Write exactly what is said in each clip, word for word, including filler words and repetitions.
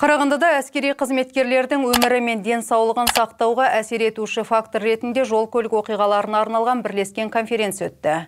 Қарағандыда әскери қызметкерлердің өмірі мен денсаулығын сақтауға әсер етуші фактор ретінде жол-көлік оқиғаларына арналған бірлескен конференция өтті.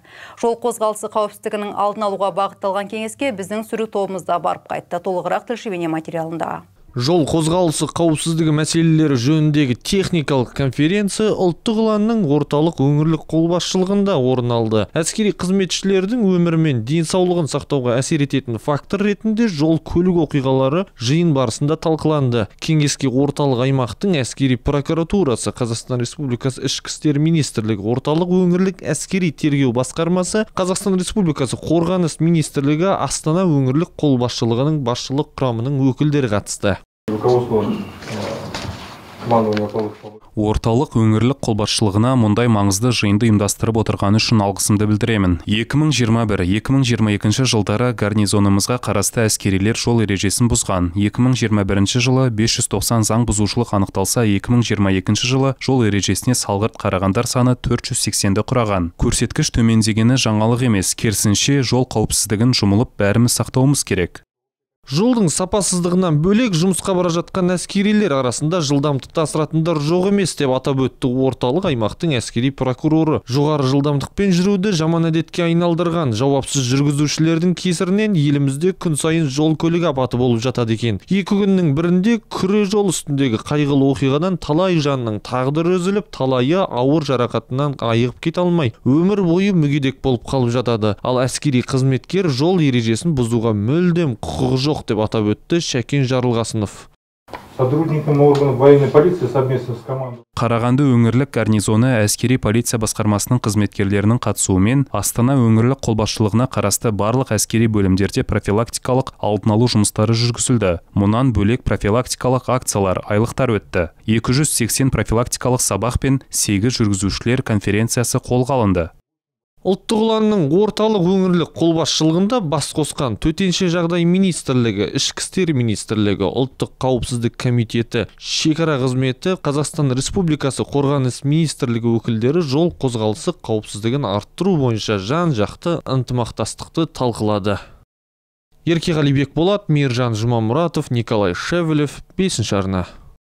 Жол қозғалысы қауіпсіздігінің алдын алуға бағытталған кеңеске біздің сүру тобымызда барып қайтты. Толығырақ тілші материалында. Жол қозғалысы қауіпсіздігі мәселелері жөніндегі техникалық конференция ұлттық ұланның орталық өңірлік қолбасшылығында орын алды. Әскери қызметшілердің өмірі мен денсаулығын сақтауға әсер ететін фактор ретінде жол-көлік оқиғалары жиын барысында талқыланды. Кеңеске орталық аймақтың әскери прокуратурасы, Қазақстан Республикасы Ішкі істер министрлігі, орталық өңірлік әскери тергеу басқармасы, Қазақстан Республикасы Қорғаныс министрлігі, Астана өңірлік қолбасшылығының басшылық құрамының өкілдері қатысты. Орталық өңірлік қолбасшылығына мұндай маңызды жиынды ұйымдастырып отырғаны үшін алғысымды білдіремін. екі мың жиырма бір - екі мың жиырма екі жылдары гарнизонымызға қарасты әскерилер жол ережесін бұзған. екі мың жиырма бірінші жылы бес жүз тоқсан заң бұзушылық анықталса, екі мың жиырма екінші жылы жол ережесіне салғырт қарағандар саны төрт жүз сексенді құраған. Көрсеткіш төмендегені жаңалық емес, керісінше жол қауіпсіздігін жұмылып бәріміз сақтауымыз керек. Жолдың сапасыздығынан бөлек жұмысқа бара жатқан әскерилер арасында жылдамдықты асыратындар жоқ емес деп атап өтті орталық аймақтың әскери прокуроры. Жоғары жылдамдықпен жүруді жаман әдетке айналдырған жауапсыз жүргізушілердің кесірінен елімізде күн сайын жол көлік апаты болып жатады екен. Екі күннің бірінде күре жол үстіндегі қайғылы оқиғадан талай жанның тағдыры үзіліп, талайы ауыр жарақатынан айығып кете алмай өмір бойы мүгедек болып қалып жатады. Ал әскери қызметкер жол ережесін бұзуға мүлдем құқығы жоқ деп атап өтті Шәкен Жарылғасынов. Қарағанды өңірлік гарнизоны әскери полиция басқармасының қызметкерлерінің қатысуымен Астана өңірлік қолбасшылығына қарасты барлық әскери бөлімдерде профилактикалық алдын алу жұмыстары жүргізілді. Мұнан бөлек профилактикалық акциялар, айлықтар өтті. екі жүз сексен профилактикалық сабақ пен сегіз жүргізушілер конференциясы қолға алынды. Ұлттық ұланның орталық өңірлік қолбасшылығында бас қосқан төтенше жағдай министрлігі, ішкі істер министрлігі, ұлттық қауіпсіздік комитеті, шекара қызметі, Қазақстан Республикасы Қорғаныс министрлігі өкілдері жол қозғалысы қауіпсіздігін арттыру бойынша жан-жақты ынтымақтастықты талқылады. Ерке Қалибек Болат, Миржан Жұмамұратов, Николай Шевелев, бесінші арна.